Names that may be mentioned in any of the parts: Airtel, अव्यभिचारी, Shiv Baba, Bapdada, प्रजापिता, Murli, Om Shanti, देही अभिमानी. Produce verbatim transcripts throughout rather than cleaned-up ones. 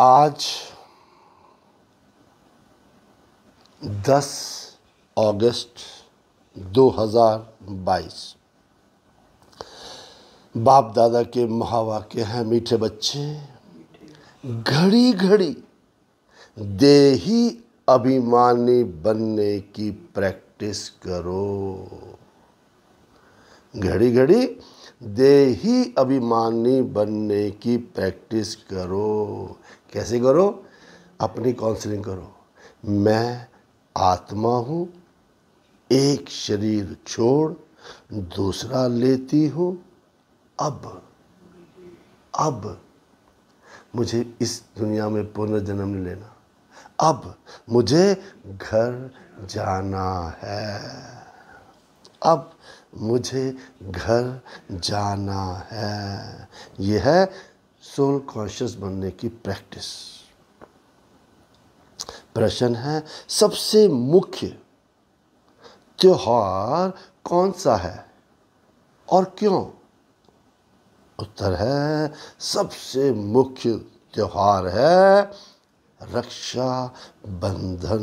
आज दस अगस्त दो हज़ार बाईस बाप दादा के महावाक्य हैं। मीठे बच्चे घड़ी घड़ी देही अभिमानी बनने की प्रैक्टिस करो। घड़ी घड़ी देही अभिमानी बनने की प्रैक्टिस करो। कैसे करो? अपनी काउंसलिंग करो। मैं आत्मा हूँ, एक शरीर छोड़ दूसरा लेती हूँ। अब अब मुझे इस दुनिया में पुनर्जन्म नहीं लेना, अब मुझे घर जाना है, अब मुझे घर जाना है। यह है सोल कॉन्शियस बनने की प्रैक्टिस। प्रश्न है, सबसे मुख्य त्योहार कौन सा है और क्यों? उत्तर है, सबसे मुख्य त्योहार है रक्षा बंधन।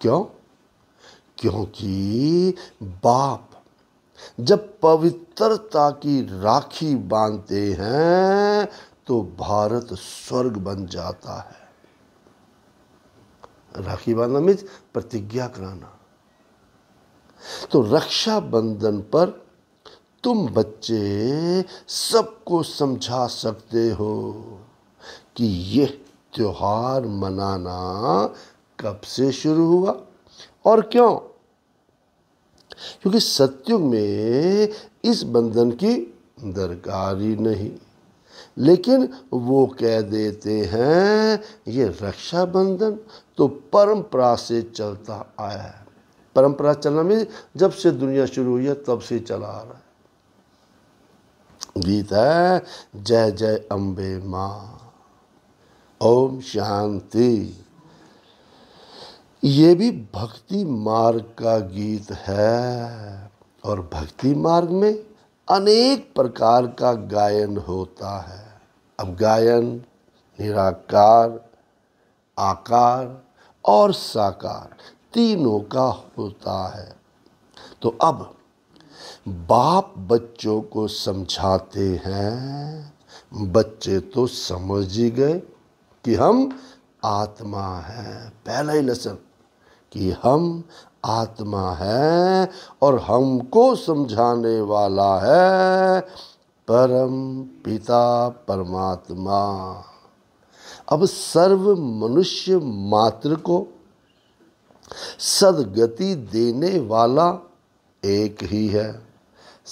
क्यों? क्योंकि बाप जब पवित्रता की राखी बांधते हैं तो भारत स्वर्ग बन जाता है। राखी बांधना मीन्स प्रतिज्ञा कराना। तो रक्षाबंधन पर तुम बच्चे सबको समझा सकते हो कि यह त्योहार मनाना कब से शुरू हुआ और क्यों, क्योंकि सत्युग में इस बंधन की दरकार ही नहीं। लेकिन वो कह देते हैं ये रक्षाबंधन तो परंपरा से चलता आया है। परंपरा चलना में जब से दुनिया शुरू हुई है तब से चला आ रहा है। गीत है, जय जय अम्बे माँ, ओम शांति। ये भी भक्ति मार्ग का गीत है और भक्ति मार्ग में अनेक प्रकार का गायन होता है। अब गायन निराकार, आकार और साकार तीनों का होता है। तो अब बाप बच्चों को समझाते हैं, बच्चे तो समझ ही गए कि हम आत्मा हैं। पहला ही लेसन कि हम आत्मा हैं और हमको समझाने वाला है परम पिता परमात्मा। अब सर्व मनुष्य मात्र को सद्गति देने वाला एक ही है।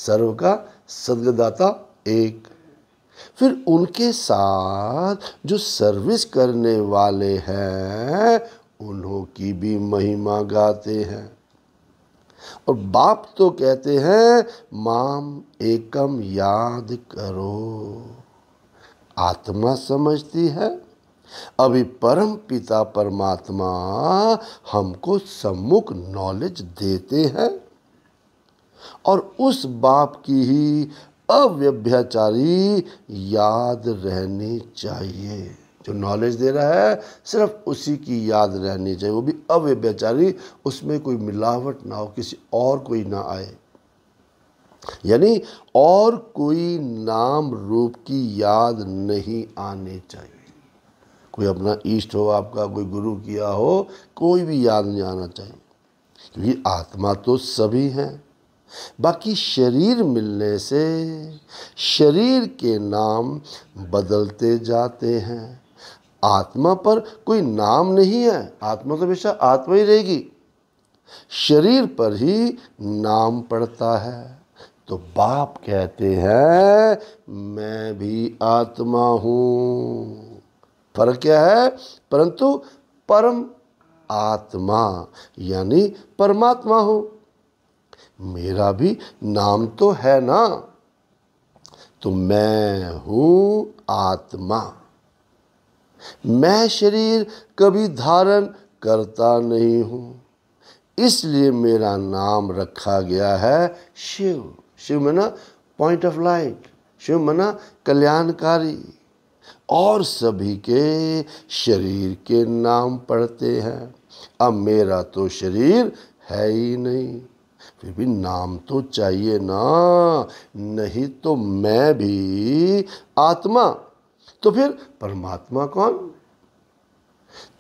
सर्व का सद्गदाता एक। फिर उनके साथ जो सर्विस करने वाले हैं उन्हों की भी महिमा गाते हैं। और बाप तो कहते हैं माम एकम याद करो। आत्मा समझती है, अभी परम पिता परमात्मा हमको सम्मुख नॉलेज देते हैं और उस बाप की ही अव्यभिचारी याद रहनी चाहिए। जो नॉलेज दे रहा है सिर्फ उसी की याद रहनी चाहिए, वो भी अव्यभिचारी। उसमें कोई मिलावट ना हो, किसी और कोई ना आए, यानी और कोई नाम रूप की याद नहीं आने चाहिए। कोई अपना इष्ट हो आपका, कोई गुरु किया हो, कोई भी याद नहीं आना चाहिए, क्योंकि आत्मा तो सभी हैं। बाकी शरीर मिलने से शरीर के नाम बदलते जाते हैं। आत्मा पर कोई नाम नहीं है, आत्मा तो हमेशा आत्मा ही रहेगी, शरीर पर ही नाम पड़ता है। तो बाप कहते हैं मैं भी आत्मा हूँ, पर क्या है, परंतु परम आत्मा यानी परमात्मा हूँ। मेरा भी नाम तो है ना, तो मैं हूँ आत्मा। मैं शरीर कभी धारण करता नहीं हूँ, इसलिए मेरा नाम रखा गया है शिव। शिव माना पॉइंट ऑफ लाइट, शिव माना कल्याणकारी। और सभी के शरीर के नाम पढ़ते हैं। अब मेरा तो शरीर है ही नहीं, फिर भी नाम तो चाहिए ना, नहीं तो मैं भी आत्मा, तो फिर परमात्मा कौन?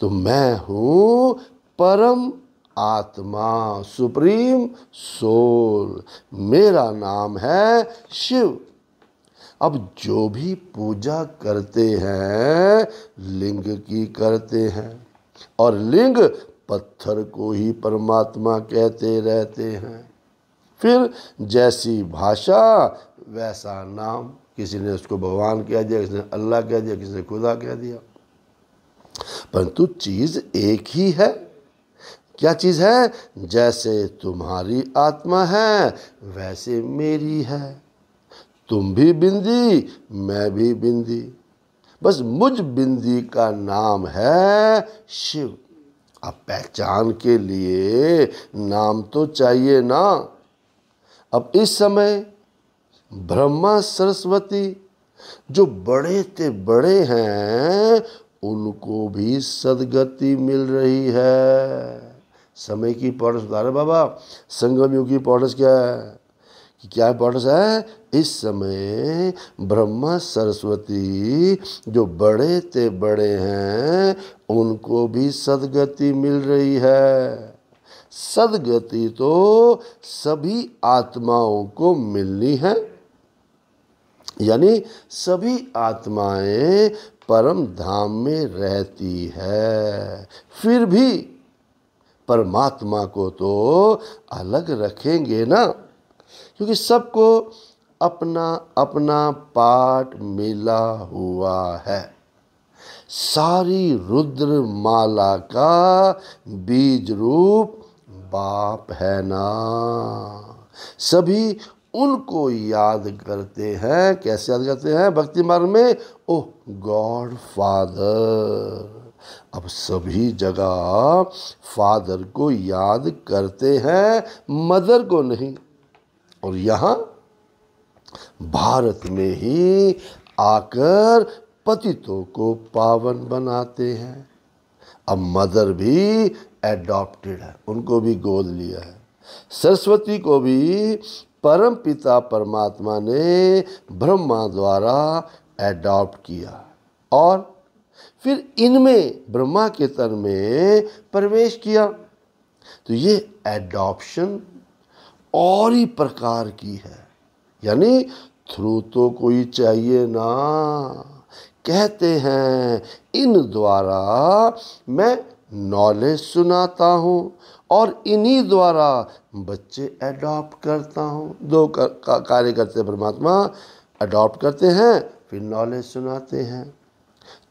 तो मैं हूँ परम आत्मा, सुप्रीम सोल। मेरा नाम है शिव। अब जो भी पूजा करते हैं लिंग की करते हैं, और लिंग पत्थर को ही परमात्मा कहते रहते हैं। फिर जैसी भाषा वैसा नाम, किसी ने उसको भगवान कह दिया, किसी ने अल्लाह कह दिया, किसी ने खुदा कह दिया, परंतु चीज़ एक ही है। क्या चीज़ है? जैसे तुम्हारी आत्मा है वैसे मेरी है, तुम भी बिंदी मैं भी बिंदी, बस मुझ बिंदी का नाम है शिव। अब पहचान के लिए नाम तो चाहिए ना। अब इस समय ब्रह्मा सरस्वती जो बड़े ते बड़े हैं उनको भी सदगति मिल रही है। समय की इम्पोर्टेंस बता रहे बाबा, संगम युग की इम्पोर्टेंस क्या है, कि क्या इम्पोर्टेंस है। इस समय ब्रह्मा सरस्वती जो बड़े ते बड़े हैं उनको भी सदगति मिल रही है। सदगति तो सभी आत्माओं को मिलनी है, यानी सभी आत्माएं परम धाम में रहती है, फिर भी परमात्मा को तो अलग रखेंगे ना, क्योंकि सबको अपना अपना पाठ मिला हुआ है। सारी रुद्र माला का बीज रूप बाप है ना, सभी उनको याद करते हैं। कैसे याद करते हैं? भक्ति मार्ग में ओह गॉड फादर। अब सभी जगह फादर को याद करते हैं, मदर को नहीं। और यहाँ भारत में ही आकर पतितों को पावन बनाते हैं। अब मदर भी एडॉप्टेड है, उनको भी गोद लिया है। सरस्वती को भी परम पिता परमात्मा ने ब्रह्मा द्वारा एडॉप्ट किया और फिर इनमें ब्रह्मा के तन में प्रवेश किया। तो ये एडॉप्शन और ही प्रकार की है, यानी थ्रू तो कोई चाहिए ना। कहते हैं इन द्वारा मैं नॉलेज सुनाता हूँ और इन्हीं द्वारा बच्चे एडॉप्ट करता हूँ। दो कार्य करते हैं परमात्मा, एडॉप्ट करते हैं फिर नॉलेज सुनाते हैं।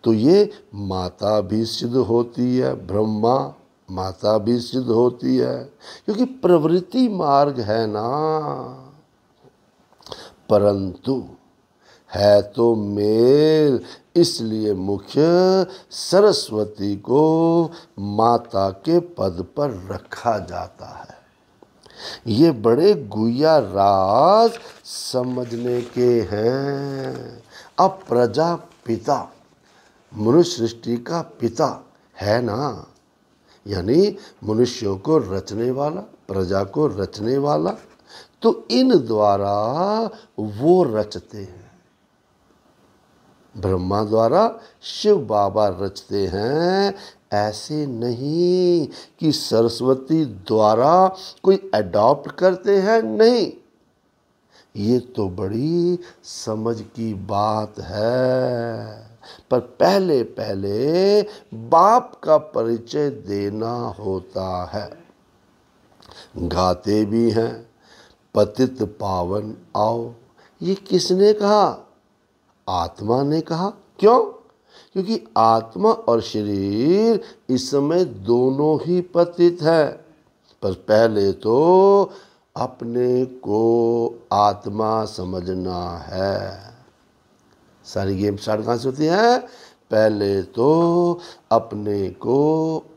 तो ये माता भी सिद्ध होती है, ब्रह्मा माता भी सिद्ध होती है, क्योंकि प्रवृत्ति मार्ग है ना। परंतु है तो मेल, इसलिए मुख्य सरस्वती को माता के पद पर रखा जाता है। ये बड़े गुया राज समझने के हैं। अब प्रजापिता मनुष्य सृष्टि का पिता है ना, यानी मनुष्यों को रचने वाला, प्रजा को रचने वाला, तो इन द्वारा वो रचते हैं। ब्रह्मा द्वारा शिव बाबा रचते हैं, ऐसे नहीं कि सरस्वती द्वारा कोई एडॉप्ट करते हैं, नहीं। ये तो बड़ी समझ की बात है, पर पहले पहले बाप का परिचय देना होता है। गाते भी हैं पतित पावन आओ, ये किसने कहा? आत्मा ने कहा। क्यों? क्योंकि आत्मा और शरीर इस समय दोनों ही पतित है, पर पहले तो अपने को आत्मा समझना है। सारी गेम स्टार्ट कहाँ से होती है? पहले तो अपने को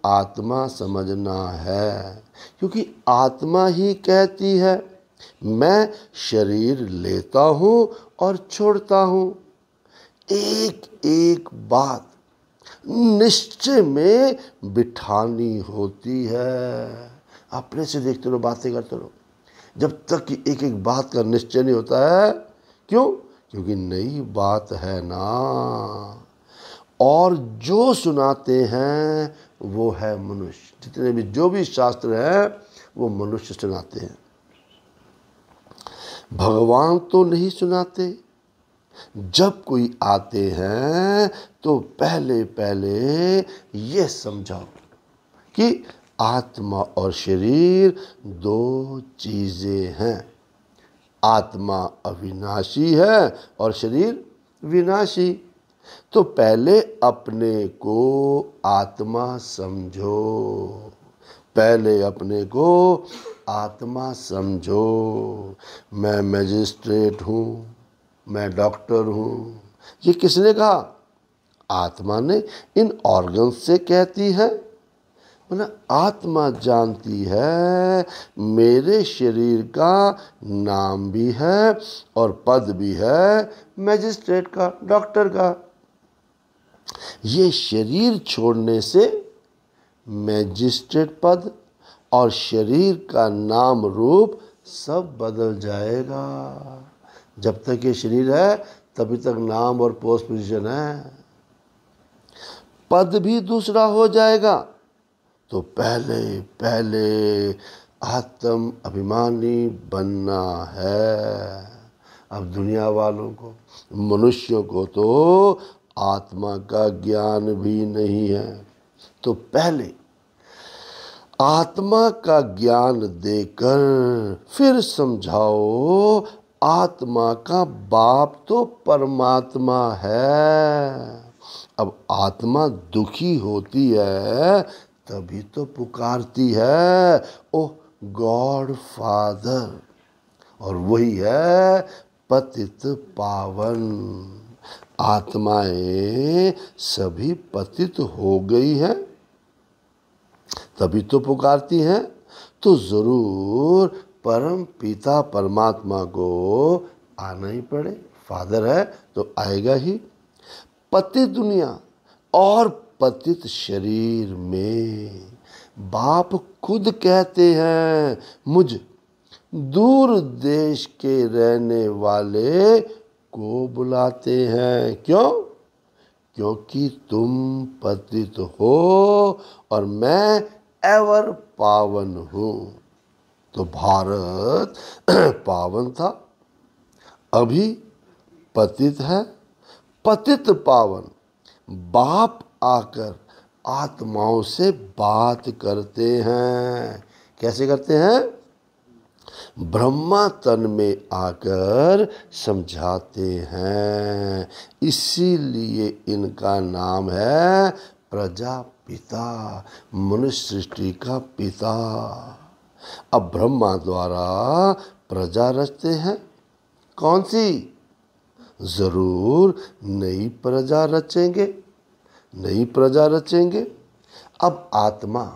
आत्मा समझना है, क्योंकि आत्मा ही कहती है मैं शरीर लेता हूँ और छोड़ता हूँ। एक एक बात निश्चय में बिठानी होती है। अपने से देखते रहो, बातें करते रहो, जब तक कि एक एक बात का निश्चय नहीं होता है। क्यों? क्योंकि नई बात है ना। और जो सुनाते हैं वो है मनुष्य। जितने भी जो भी शास्त्र हैं वो मनुष्य सुनाते हैं, भगवान तो नहीं सुनाते। जब कोई आते हैं तो पहले पहले ये समझाओ कि आत्मा और शरीर दो चीज़ें हैं। आत्मा अविनाशी है और शरीर विनाशी। तो पहले अपने को आत्मा समझो, पहले अपने को आत्मा समझो। मैं मजिस्ट्रेट हूँ, मैं डॉक्टर हूँ, ये किसने कहा? आत्मा ने। इन ऑर्गन से कहती है, मतलब आत्मा जानती है मेरे शरीर का नाम भी है और पद भी है, मजिस्ट्रेट का, डॉक्टर का। ये शरीर छोड़ने से मजिस्ट्रेट पद और शरीर का नाम रूप सब बदल जाएगा। जब तक ये शरीर है तभी तक नाम और पोस्ट पोजीशन है, पद भी दूसरा हो जाएगा। तो पहले पहले आत्म अभिमानी बनना है। अब दुनिया वालों को, मनुष्यों को तो आत्मा का ज्ञान भी नहीं है। तो पहले आत्मा का ज्ञान देकर फिर समझाओ आत्मा का बाप तो परमात्मा है। अब आत्मा दुखी होती है तभी तो पुकारती है, ओह गॉड फादर, और वही है पतित पावन। आत्माएं सभी पतित हो गई हैं तभी तो पुकारती हैं। तो ज़रूर परम पिता परमात्मा को आना ही पड़े। फादर है तो आएगा ही। पतित दुनिया और पतित शरीर में बाप खुद कहते हैं, मुझ दूर देश के रहने वाले को बुलाते हैं। क्यों? क्योंकि तुम पतित हो और मैं एवर पावन हूँ। तो भारत पावन था, अभी पतित है, पतित पावन। बाप आकर आत्माओं से बात करते हैं। कैसे करते हैं? ब्रह्मा तन में आकर समझाते हैं। इसीलिए इनका नाम है प्रजापिता, मनुष्य सृष्टि का पिता। अब ब्रह्मा द्वारा प्रजा रचते हैं। कौन सी? ज़रूर नई प्रजा रचेंगे, नई प्रजा रचेंगे। अब आत्मा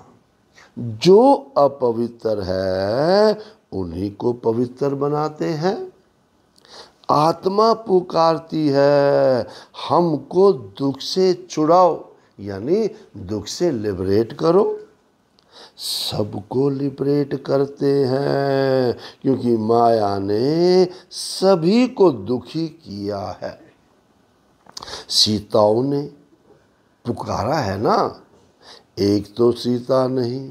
जो अपवित्र है उन्हीं को पवित्र बनाते हैं। आत्मा पुकारती है, हमको दुख से छुड़ाओ, यानी दुख से लिबरेट करो। सबको लिबरेट करते हैं क्योंकि माया ने सभी को दुखी किया है। सीताओं ने पुकारा है ना, एक तो सीता नहीं,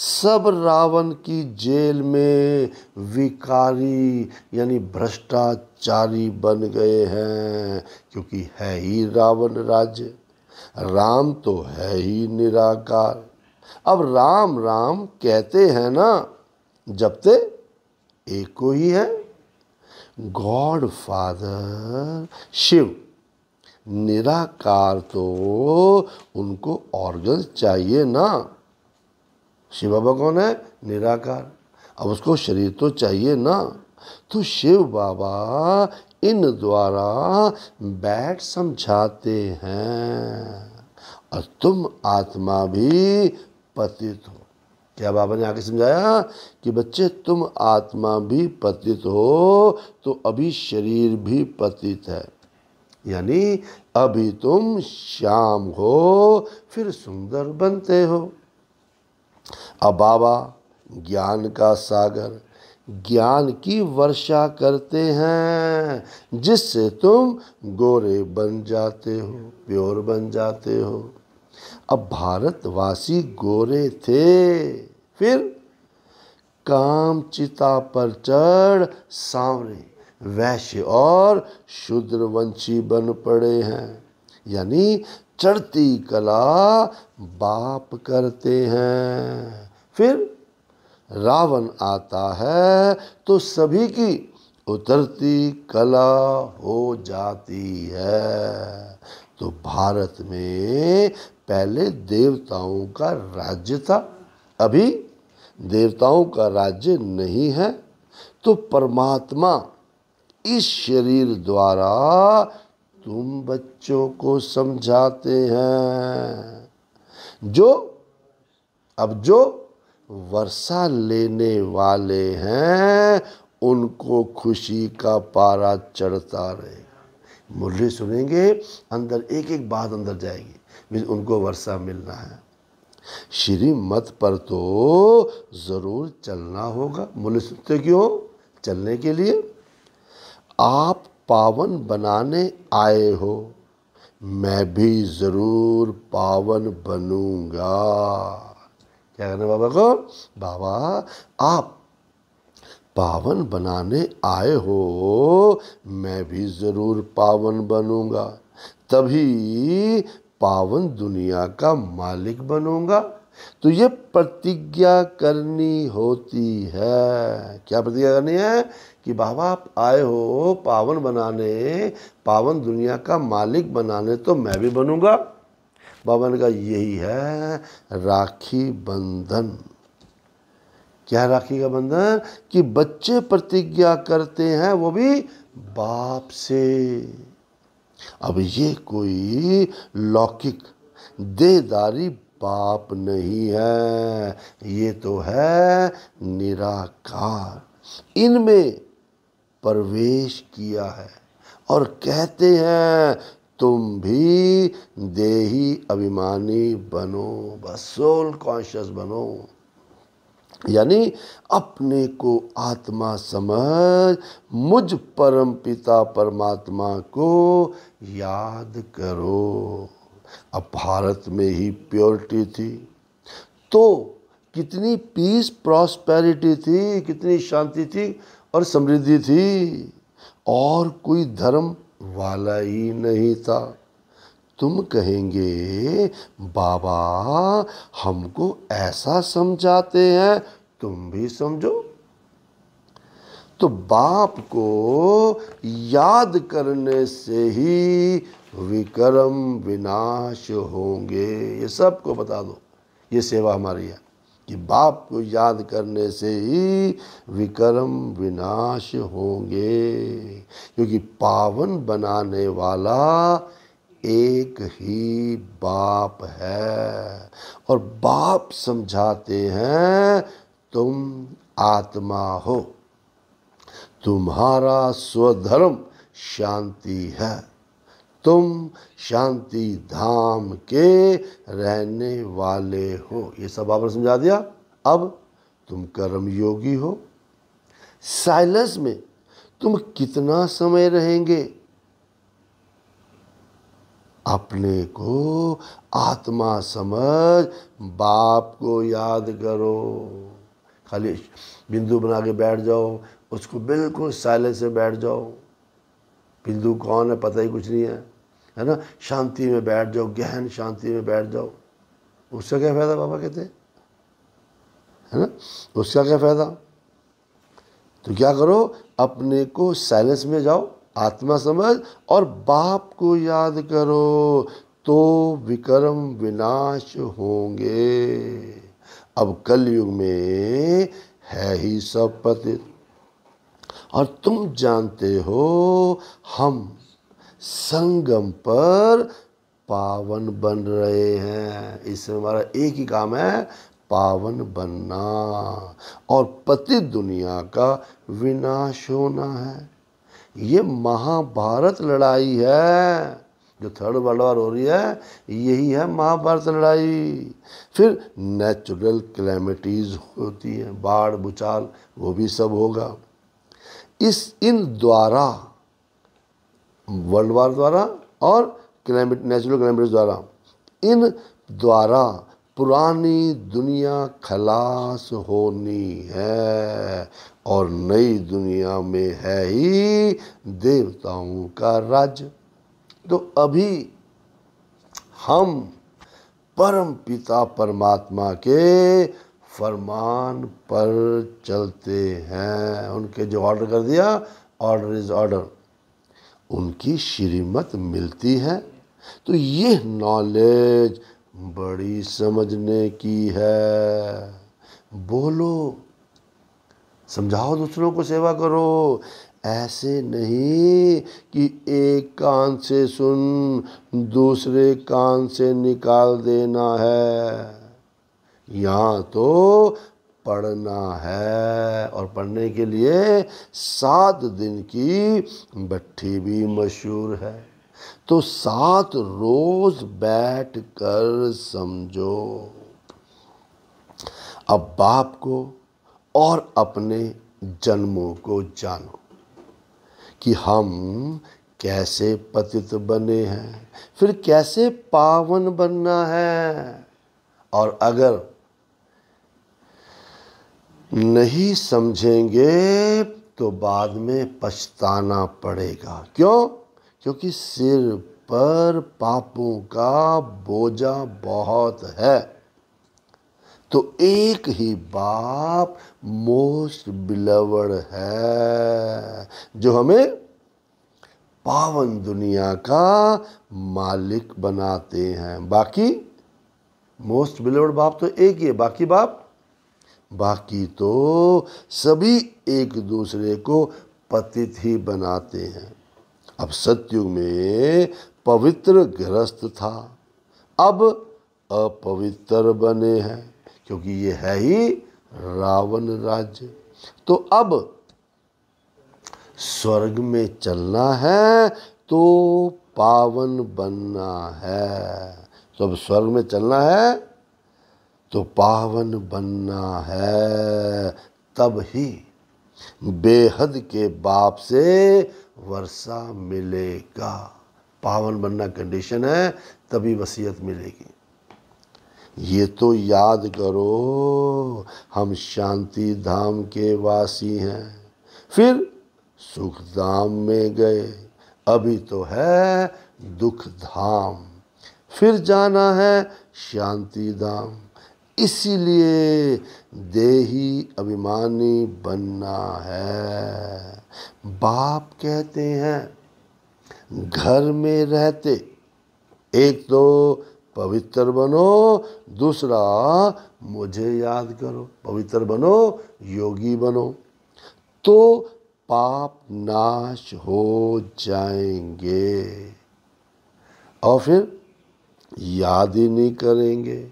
सब रावण की जेल में विकारी यानी भ्रष्टाचारी बन गए हैं। क्योंकि है ही रावण राज्य, राम तो है ही निराकार। अब राम राम कहते हैं ना, जपते एक को ही है। गॉड फादर शिव निराकार, तो उनको ऑर्गन्स चाहिए ना। शिव बाबा कौन है? निराकार। अब उसको शरीर तो चाहिए ना। तो शिव बाबा इन द्वारा बैठ समझाते हैं। और तुम आत्मा भी पतित हो। क्या बाबा ने आगे समझाया कि बच्चे तुम आत्मा भी पतित हो, तो अभी शरीर भी पतित है। यानी अभी तुम श्याम हो फिर सुंदर बनते हो। अब बाबा ज्ञान का सागर, ज्ञान की वर्षा करते हैं जिससे तुम गोरे बन जाते हो, प्योर बन जाते हो। अब भारतवासी गोरे थे, फिर काम चिता पर चढ़ सांवरे, वैश्य और शूद्रवंशी बन पड़े हैं। यानी चढ़ती कला बाप करते हैं। फिर रावण आता है तो सभी की उतरती कला हो जाती है। तो भारत में पहले देवताओं का राज्य था, अभी देवताओं का राज्य नहीं है। तो परमात्मा इस शरीर द्वारा तुम बच्चों को समझाते हैं। जो अब जो वर्षा लेने वाले हैं उनको खुशी का पारा चढ़ता रहेगा। मुरली सुनेंगे, अंदर एक एक बात अंदर जाएगी, उनको वर्षा मिलना है। श्रीमत पर तो ज़रूर चलना होगा। मुरली सुनते क्यों? चलने के लिए। आप पावन बनाने आए हो, मैं भी ज़रूर पावन बनूंगा। क्या कहना बाबा को? बाबा आप पावन बनाने आए हो, मैं भी ज़रूर पावन बनूंगा, तभी पावन दुनिया का मालिक बनूंगा। तो ये प्रतिज्ञा करनी होती है। क्या प्रतिज्ञा करनी है? कि बाबा आप आए हो पावन बनाने, पावन दुनिया का मालिक बनाने, तो मैं भी बनूंगा। बाबा ने कहा यही है राखी बंधन। क्या राखी का बंधन? कि बच्चे प्रतिज्ञा करते हैं, वो भी बाप से। अब ये कोई लौकिक देदारी बाप नहीं है, ये तो है निराकार। इनमें प्रवेश किया है और कहते हैं तुम भी देही अभिमानी बनो, बस सोल कॉन्शियस बनो। यानी अपने को आत्मा समझ मुझ परम पिता परमात्मा को याद करो। अब भारत में ही प्योरिटी थी तो कितनी पीस, प्रॉस्पेरिटी थी, कितनी शांति थी और समृद्धि थी। और कोई धर्म वाला ही नहीं था। तुम कहेंगे बाबा हमको ऐसा समझाते हैं, तुम भी समझो। तो बाप को याद करने से ही विक्रम विनाश होंगे। ये सबको बता दो, ये सेवा हमारी है कि बाप को याद करने से ही विक्रम विनाश होंगे, क्योंकि पावन बनाने वाला एक ही बाप है। और बाप समझाते हैं तुम आत्मा हो, तुम्हारा स्वधर्म शांति है, तुम शांति धाम के रहने वाले हो। ये सब आपने समझा दिया। अब तुम कर्मयोगी हो। साइलेंस में तुम कितना समय रहेंगे? अपने को आत्मा समझ बाप को याद करो। खाली बिंदु बना के बैठ जाओ, उसको बिल्कुल साइलेंस में बैठ जाओ। बिंदु कौन है पता ही कुछ नहीं है, है ना? शांति में बैठ जाओ, गहन शांति में बैठ जाओ। उसका क्या फ़ायदा? बाबा कहते हैं, है ना, उसका क्या फ़ायदा? तो क्या करो, अपने को साइलेंस में जाओ, आत्मा समझ और बाप को याद करो, तो विक्रम विनाश होंगे। अब कलयुग में है ही सब पतित, और तुम जानते हो हम संगम पर पावन बन रहे हैं। इसमें हमारा एक ही काम है, पावन बनना, और पतित दुनिया का विनाश होना है। ये महाभारत लड़ाई है जो थर्ड वर्ल्ड वॉर हो रही है, यही है महाभारत लड़ाई। फिर नेचुरल कैलेमिटीज़ होती हैं, बाढ़ भूचाल, वो भी सब होगा। इस इन द्वारा वर्ल्ड वॉर द्वारा और कैलेमिटी नेचुरल कैलेमिटीज द्वारा इन द्वारा पुरानी दुनिया खलास होनी है और नई दुनिया में है ही देवताओं का राज्य। तो अभी हम परम पिता परमात्मा के फरमान पर चलते हैं। उनके जो ऑर्डर कर दिया, ऑर्डर इज ऑर्डर, उनकी श्रीमत मिलती है। तो ये नॉलेज बड़ी समझने की है। बोलो, समझाओ, दूसरों को सेवा करो। ऐसे नहीं कि एक कान से सुन दूसरे कान से निकाल देना है। यहाँ तो पढ़ना है, और पढ़ने के लिए सात दिन की भट्ठी भी मशहूर है। तो सात रोज बैठ कर समझो। अब बाप को और अपने जन्मों को जानो कि हम कैसे पतित बने हैं, फिर कैसे पावन बनना है। और अगर नहीं समझेंगे तो बाद में पछताना पड़ेगा। क्यों? क्योंकि सिर पर पापों का बोझा बहुत है। तो एक ही बाप मोस्ट बिलवड है जो हमें पावन दुनिया का मालिक बनाते हैं। बाकी मोस्ट बिलवड बाप तो एक ही है, बाकी बाप बाकी तो सभी एक दूसरे को पतित ही बनाते हैं। अब सतयुग में पवित्र गृहस्थ था, अब अपवित्र बने हैं, क्योंकि ये है ही रावण राज्य। तो अब स्वर्ग में चलना है तो पावन बनना है। तो अब स्वर्ग में चलना है तो पावन बनना है। तब ही बेहद के बाप से वर्षा मिलेगा। पावन बनना कंडीशन है, तभी वसीयत मिलेगी। ये तो याद करो, हम शांति धाम के वासी हैं, फिर सुख धाम में गए, अभी तो है दुख धाम, फिर जाना है शांति धाम। इसीलिए देही अभिमानी बनना है। बाप कहते हैं घर में रहते एक तो पवित्र बनो, दूसरा मुझे याद करो। पवित्र बनो, योगी बनो, तो पाप नाश हो जाएंगे। और फिर याद ही नहीं करेंगे,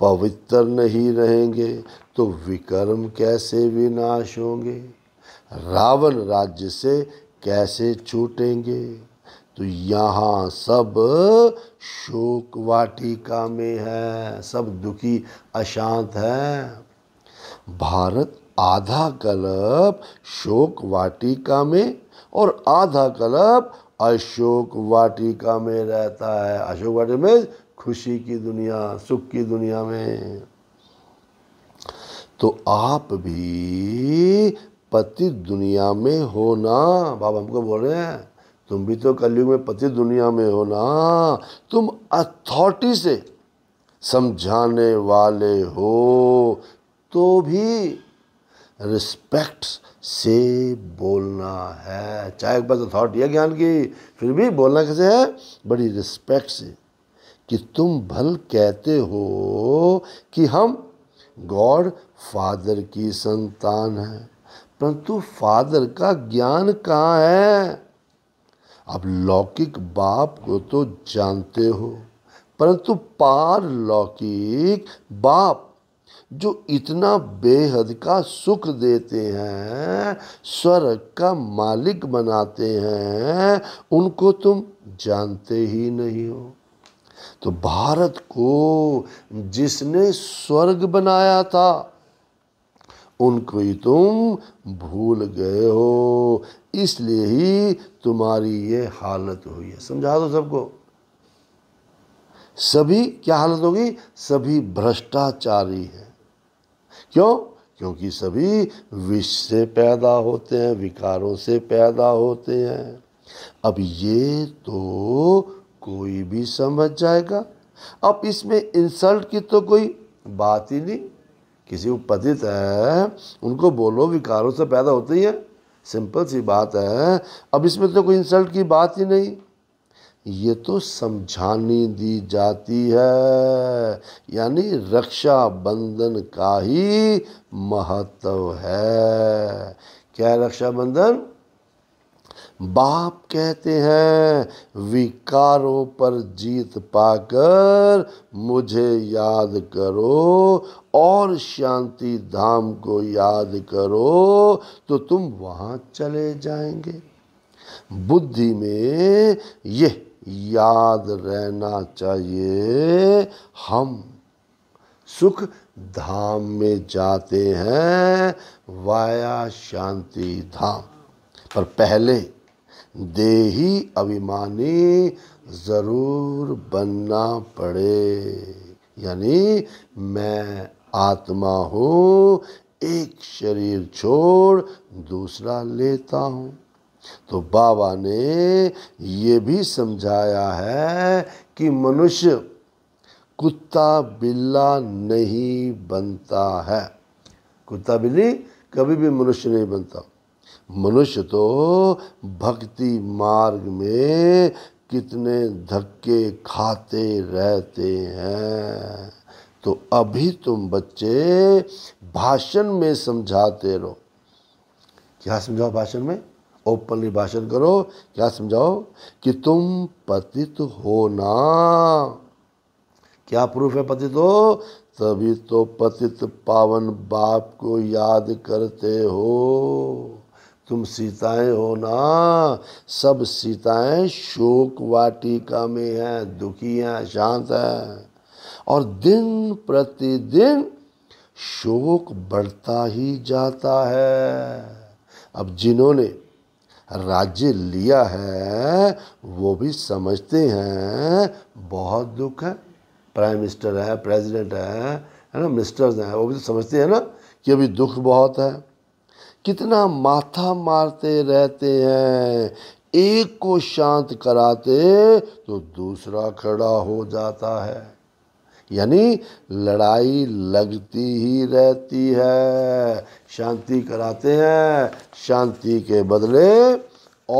पवित्र नहीं रहेंगे तो विकर्म कैसे विनाश होंगे, रावण राज्य से कैसे छूटेंगे। तो यहाँ सब शोक वाटिका में है, सब दुखी अशांत है। भारत आधा कल्प शोक वाटिका में और आधा कल्प अशोक वाटिका में रहता है। अशोक वाटिका में खुशी की दुनिया, सुख की दुनिया में। तो आप भी पतित दुनिया में हो ना। बाबा हमको बोल रहे हैं तुम भी तो कलयुग में पतित दुनिया में हो ना। तुम अथॉरिटी से समझाने वाले हो तो भी रिस्पेक्ट से बोलना है। चाहे एक बात अथॉरिटी है ज्ञान की, फिर भी बोलना कैसे है, बड़ी रिस्पेक्ट से। कि तुम भल कहते हो कि हम गॉड फादर की संतान हैं, परंतु फादर का ज्ञान कहाँ है? अब लौकिक बाप को तो जानते हो, परंतु पारलौकिक बाप जो इतना बेहद का सुख देते हैं, स्वर्ग का मालिक बनाते हैं, उनको तुम जानते ही नहीं हो। तो भारत को जिसने स्वर्ग बनाया था उनको ही तुम भूल गए हो, इसलिए ही तुम्हारी ये हालत हुई है। समझा दो सबको, सभी क्या हालत होगी? सभी भ्रष्टाचारी हैं। क्यों? क्योंकि सभी विष से पैदा होते हैं, विकारों से पैदा होते हैं। अब ये तो कोई भी समझ जाएगा। अब इसमें इंसल्ट की तो कोई बात ही नहीं। किसी को पतित है उनको बोलो विकारों से पैदा होते ही है, सिंपल सी बात है। अब इसमें तो कोई इंसल्ट की बात ही नहीं, ये तो समझानी दी जाती है। यानी रक्षाबंधन का ही महत्व है। क्या रक्षाबंधन? बाप कहते हैं विकारों पर जीत पाकर मुझे याद करो और शांति धाम को याद करो तो तुम वहाँ चले जाएंगे। बुद्धि में ये याद रहना चाहिए, हम सुख धाम में जाते हैं वाया शांति धाम, पर पहले देही अभिमानी जरूर बनना पड़े। यानी मैं आत्मा हूँ, एक शरीर छोड़ दूसरा लेता हूँ। तो बाबा ने ये भी समझाया है कि मनुष्य कुत्ता बिल्ला नहीं बनता है। कुत्ता बिल्ली कभी भी मनुष्य नहीं बनता। मनुष्य तो भक्ति मार्ग में कितने धक्के खाते रहते हैं। तो अभी तुम बच्चे भाषण में समझाते रहो। क्या समझाओ भाषण में? ओपनली भाषण करो। क्या समझाओ? कि तुम पतित हो ना। क्या प्रूफ है पतित हो? तभी तो पतित पावन बाप को याद करते हो। तुम सीताएं हो ना, सब सीताएं शोक वाटिका में हैं, दुखी हैं, शांत हैं, और दिन प्रतिदिन शोक बढ़ता ही जाता है। अब जिन्होंने राज्य लिया है वो भी समझते हैं बहुत दुख है। प्राइम मिनिस्टर है, प्रेसिडेंट है, है ना, मिनिस्टर्स हैं, वो भी तो समझते हैं ना कि अभी दुख बहुत है। कितना माथा मारते रहते हैं, एक को शांत कराते तो दूसरा खड़ा हो जाता है। यानी लड़ाई लगती ही रहती है। शांति कराते हैं, शांति के बदले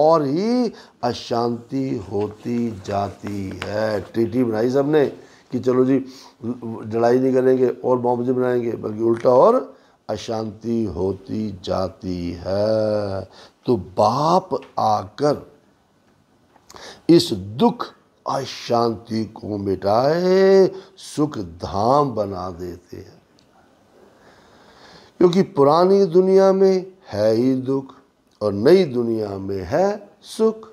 और ही अशांति होती जाती है। टीटी बनाई सबने कि चलो जी लड़ाई नहीं करेंगे और बॉम्बे बनाएंगे, बल्कि उल्टा और अशांति होती जाती है। तो बाप आकर इस दुख अशांति को मिटाए, सुख धाम बना देते हैं। क्योंकि पुरानी दुनिया में है ही दुख और नई दुनिया में है सुख।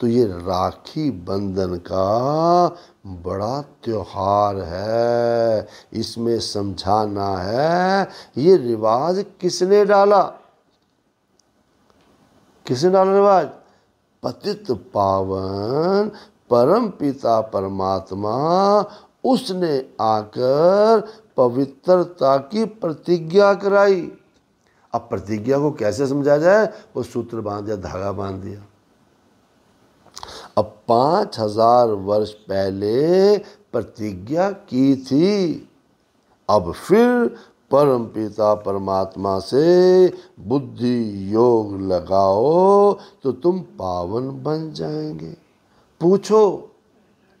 तो ये राखी बंधन का बड़ा त्योहार है। इसमें समझाना है ये रिवाज किसने डाला, किसने डाला रिवाज? पतित पावन परम पिता परमात्मा, उसने आकर पवित्रता की प्रतिज्ञा कराई। अब प्रतिज्ञा को कैसे समझा जाए? वो सूत्र बांध दिया, धागा बांध दिया। अब पाँच हजार वर्ष पहले प्रतिज्ञा की थी, अब फिर परम पिता परमात्मा से बुद्धि योग लगाओ तो तुम पावन बन जाएंगे। पूछो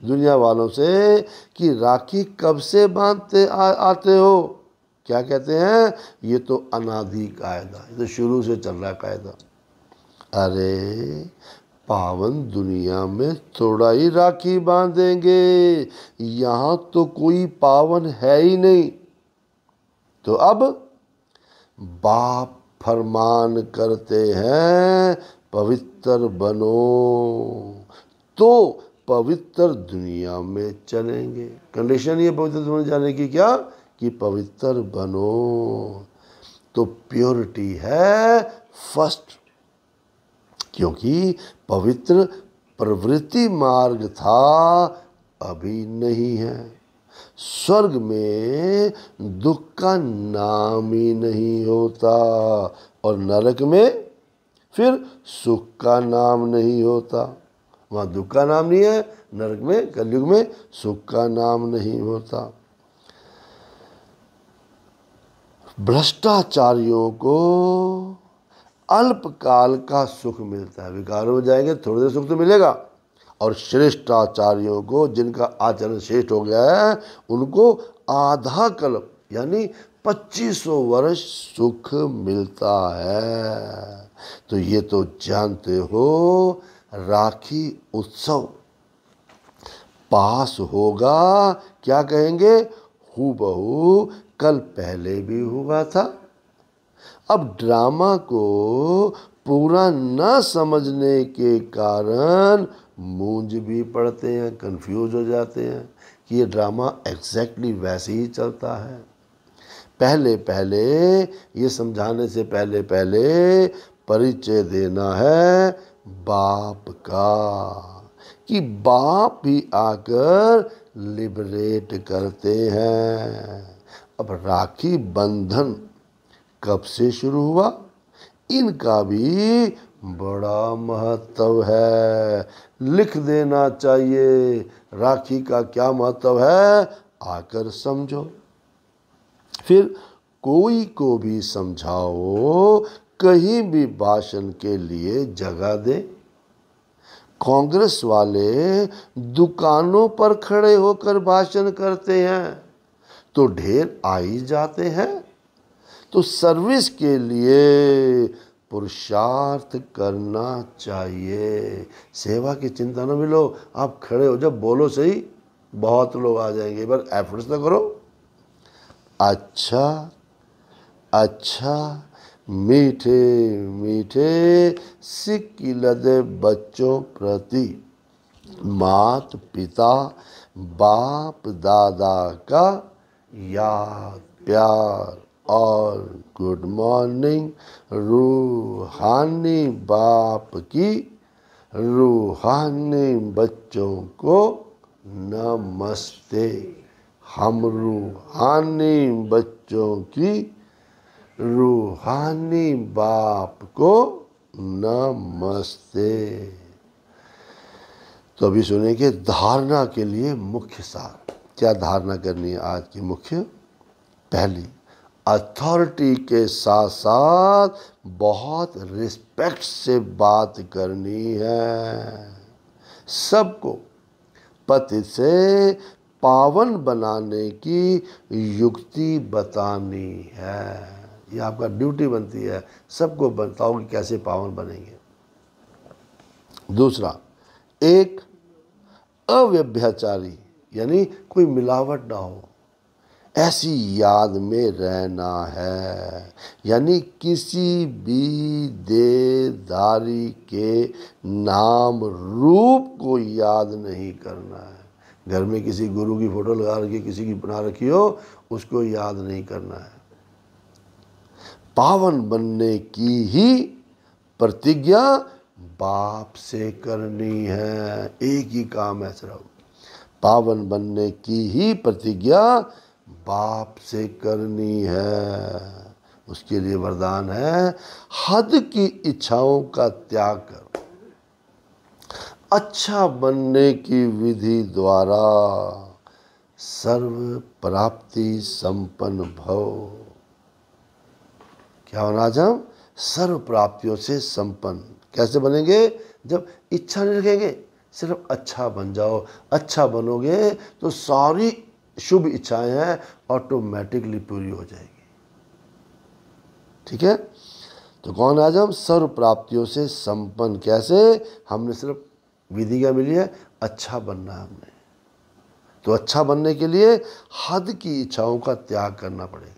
दुनिया वालों से कि राखी कब से बांधते आ, आते हो? क्या कहते हैं? ये तो अनादि कायदा, ये तो शुरू से चल रहा कायदा। अरे पावन दुनिया में थोड़ा ही राखी बांधेंगे, यहाँ तो कोई पावन है ही नहीं। तो अब बाप फरमान करते हैं पवित्र बनो तो पवित्र दुनिया में चलेंगे। कंडीशन ये पवित्र दुनिया में जाने की क्या कि पवित्र बनो। तो प्योरिटी है फर्स्ट, क्योंकि पवित्र प्रवृत्ति मार्ग था अभी नहीं है। स्वर्ग में दुख का नाम ही नहीं होता और नरक में फिर सुख का नाम नहीं होता। वहाँ दुख का नाम नहीं है, नरक में कलयुग में सुख का नाम नहीं होता। भ्रष्टाचारियों को अल्पकाल का सुख मिलता है, विकार हो जाएंगे थोड़ी देर सुख तो मिलेगा। और श्रेष्ठाचार्यों को जिनका आचरण श्रेष्ठ हो गया है उनको आधा कल्प यानी पच्चीस सौ वर्ष सुख मिलता है। तो ये तो जानते हो राखी उत्सव पास होगा, क्या कहेंगे हूबहू कल पहले भी हुआ था। अब ड्रामा को पूरा ना समझने के कारण मूंज भी पड़ते हैं, कंफ्यूज हो जाते हैं कि ये ड्रामा एग्जैक्टली वैसे ही चलता है। पहले पहले ये समझाने से पहले पहले परिचय देना है बाप का कि बाप भी आकर लिबरेट करते हैं। अब राखी बंधन कब से शुरू हुआ, इनका भी बड़ा महत्व है, लिख देना चाहिए। राखी का क्या महत्व है आकर समझो, फिर कोई को भी समझाओ, कहीं भी भाषण के लिए जगह दे। कांग्रेस वाले दुकानों पर खड़े होकर भाषण करते हैं तो ढेर आ ही जाते हैं। तो सर्विस के लिए पुरुषार्थ करना चाहिए, सेवा की चिंता न मिलो, आप खड़े हो जब बोलो सही, बहुत लोग आ जाएंगे, पर एफर्ट्स तो करो। अच्छा अच्छा मीठे मीठे सिक्की लदे बच्चों प्रति मात पिता बाप दादा का याद प्यार और गुड मॉर्निंग रूहानी बाप की रूहानी बच्चों को नमस्ते। हम रूहानी बच्चों की रूहानी बाप को नमस्ते। तो अभी सुने के धारणा के लिए मुख्य सार क्या धारणा करनी है आज की मुख्य। पहली, अथॉरिटी के साथ साथ बहुत रिस्पेक्ट से बात करनी है, सबको पति से पावन बनाने की युक्ति बतानी है। ये आपका ड्यूटी बनती है, सबको बताओ कि कैसे पावन बनेंगे। दूसरा, एक अव्यभिचारी यानी कोई मिलावट ना हो, ऐसी याद में रहना है, यानी किसी भी देदारी के नाम रूप को याद नहीं करना है। घर में किसी गुरु की फोटो लगा रखी, किसी की बना रखी हो, उसको याद नहीं करना है। पावन बनने की ही प्रतिज्ञा बाप से करनी है, एक ही काम है सिर्फ। पावन बनने की ही प्रतिज्ञा बाप से करनी है, उसके लिए वरदान है हद की इच्छाओं का त्याग कर अच्छा बनने की विधि द्वारा सर्व प्राप्ति संपन्न भव। क्या होना हम सर्व प्राप्तियों से संपन्न कैसे बनेंगे, जब इच्छा नहीं रखेंगे, सिर्फ अच्छा बन जाओ। अच्छा बनोगे तो सारी शुभ इच्छाएं हैं ऑटोमेटिकली पूरी हो जाएगी। ठीक है, तो कौन आज हम सर्व प्राप्तियों से संपन्न कैसे, हमने सिर्फ विधि क्या मिली है, अच्छा बनना हमने। तो अच्छा बनने के लिए हद की इच्छाओं का त्याग करना पड़ेगा।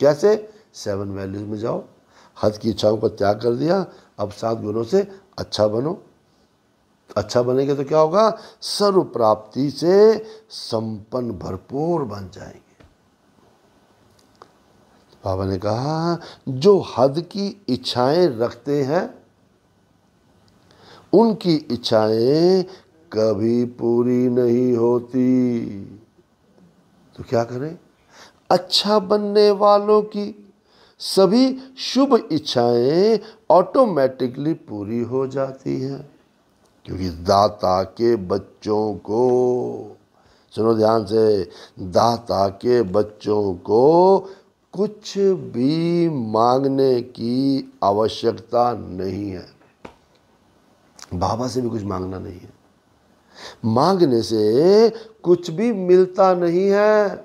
कैसे? सेवन वैल्यूज़ में जाओ, हद की इच्छाओं का त्याग कर दिया, अब सात गुणों से अच्छा बनो। अच्छा बनेंगे तो क्या होगा? सर्व प्राप्ति से संपन्न भरपूर बन जाएंगे। बाबा ने कहा जो हद की इच्छाएं रखते हैं उनकी इच्छाएं कभी पूरी नहीं होती। तो क्या करें? अच्छा बनने वालों की सभी शुभ इच्छाएं ऑटोमेटिकली पूरी हो जाती हैं, क्योंकि दाता के बच्चों को, सुनो ध्यान से, दाता के बच्चों को कुछ भी मांगने की आवश्यकता नहीं है। बाबा से भी कुछ मांगना नहीं है, मांगने से कुछ भी मिलता नहीं है।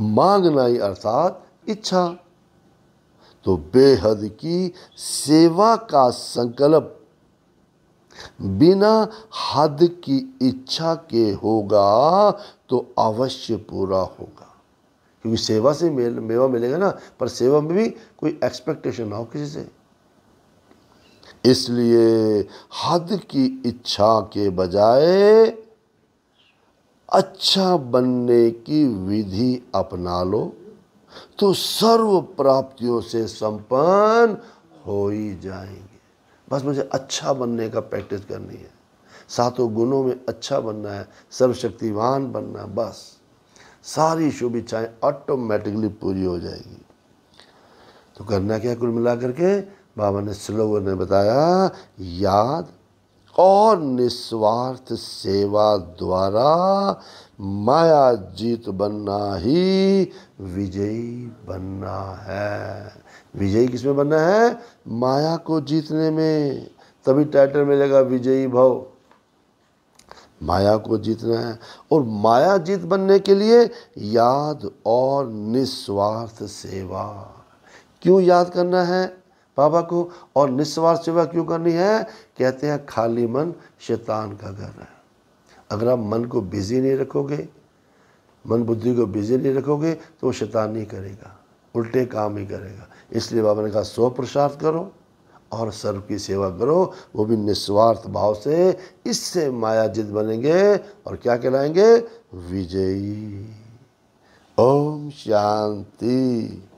मांगना ही अर्थात इच्छा। तो बेहद की सेवा का संकल्प बिना हद की इच्छा के होगा तो अवश्य पूरा होगा, क्योंकि सेवा से मेल मेवा मिलेगा ना, पर सेवा में भी कोई एक्सपेक्टेशन ना हो किसी से। इसलिए हद की इच्छा के बजाय अच्छा बनने की विधि अपना लो तो सर्व प्राप्तियों से संपन्न हो ही जाएंगे। बस मुझे अच्छा बनने का प्रैक्टिस करनी है, सातों गुणों में अच्छा बनना है, सर्वशक्तिवान बनना है, बस सारी शुभ इच्छाएं ऑटोमेटिकली पूरी हो जाएगी। तो करना क्या कुल मिला करके? बाबा ने स्लोगन ने बताया, याद और निस्वार्थ सेवा द्वारा माया जीत बनना ही विजयी बनना है। विजयी किसमें बनना है? माया को जीतने में। तभी टाइटल मिलेगा विजयी भव। माया को जीतना है, और माया जीत बनने के लिए याद और निस्वार्थ सेवा। क्यों याद करना है बाबा को और निस्वार्थ सेवा क्यों करनी है? कहते हैं खाली मन शैतान का घर है। अगर आप मन को बिजी नहीं रखोगे, मन बुद्धि को बिजी नहीं रखोगे, तो वो शैतान नहीं करेगा, उल्टे काम ही करेगा। इसलिए बाबा ने कहा स्व प्रसाद करो और सर्व की सेवा करो, वो भी निस्वार्थ भाव से। इससे माया जित बनेंगे और क्या कहलाएंगे? विजयी। ओम शांति।